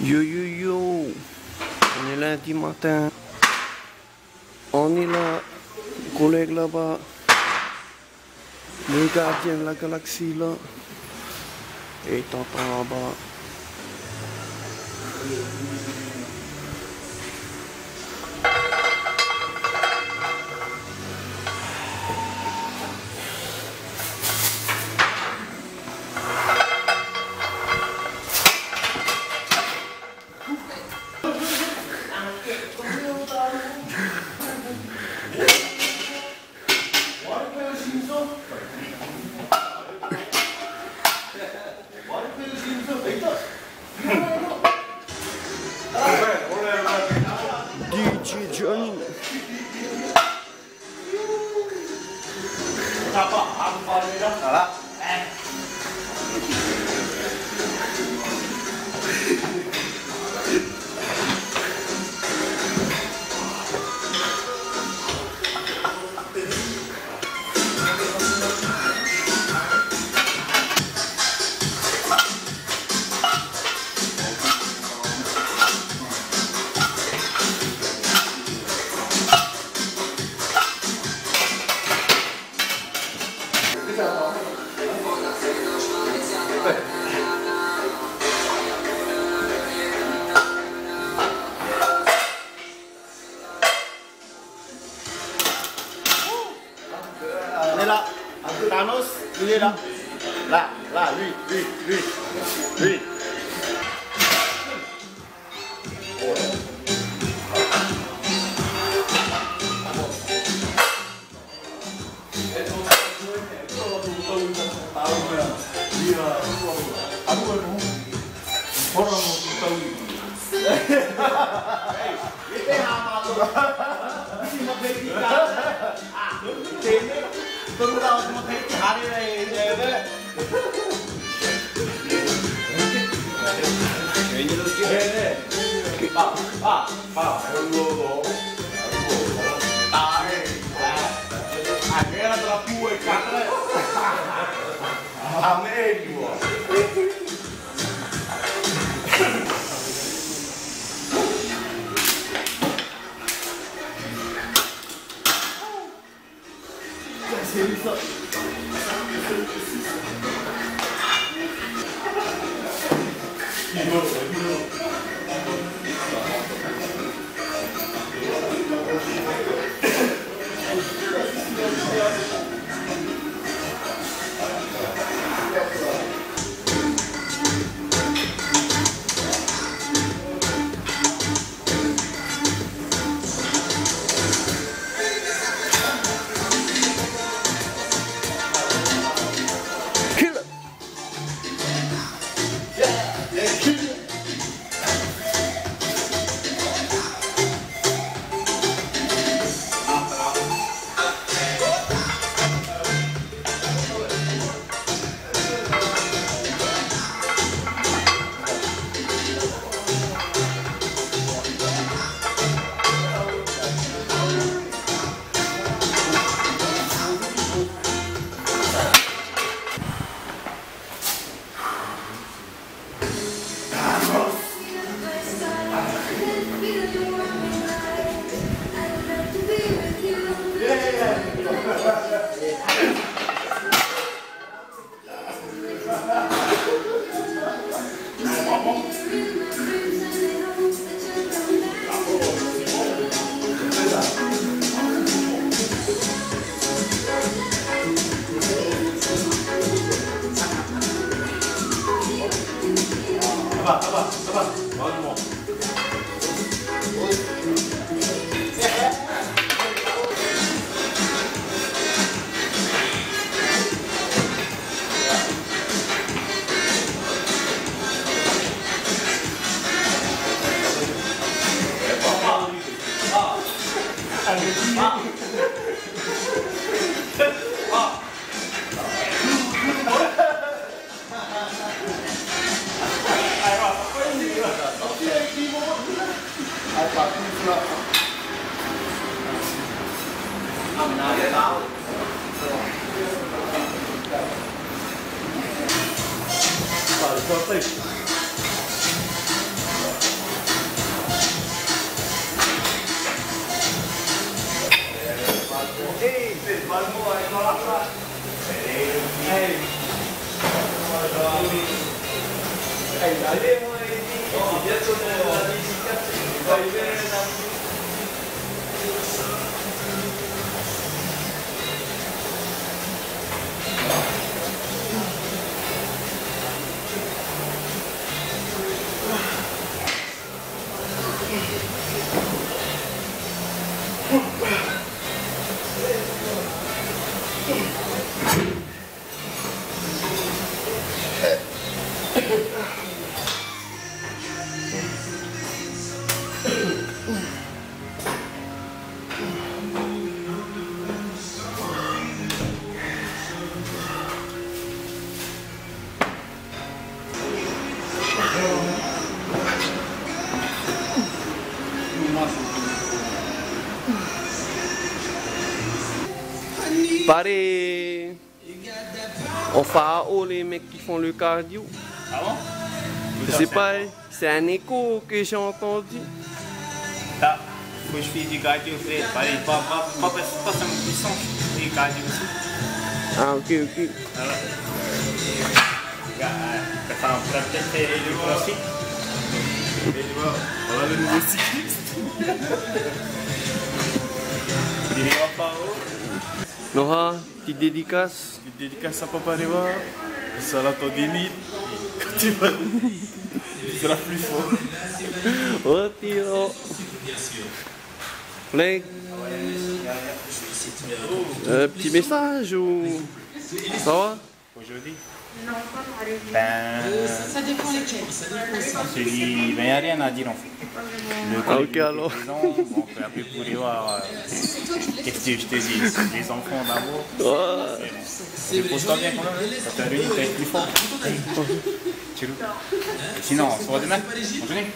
Yo yo yo, on est lundi matin, on est là, collègue là-bas, le gardien de la galaxie là, et t'entends là-bas. Il est là, là, lui. Pareil. On phao les mecs qui font le cardio. Ah bon? Je sais pas, c'est un écho que j'ai entendu. Là, faut que je fais du cardio, frère. Pareil, pas ça me puissant. Du cardio aussi. Ah ok. Alors, enfin, on va peut-être faire le crossfit. On va le nouveau cycliste. Il est en phao. Noha, petite dédicace. Petite dédicace à Papa Rewa. Ça va ton délire. Quand tu vas, tu seras plus fort. Oh, Tiro. Play. Petit message ou. Ça va? Aujourd'hui? Non, pas parler. Ça dépend les chèques. On se dit, ben il n'y a rien à dire en fait. Ah ok alors. On peut appeler pour y voir. Qu'est-ce que je te dis? Les enfants d'abord. C'est bon. Pose-toi bien quand même. Quand t'as réuni, t'as été plus fort. Sinon, on se voit demain. Bonne journée.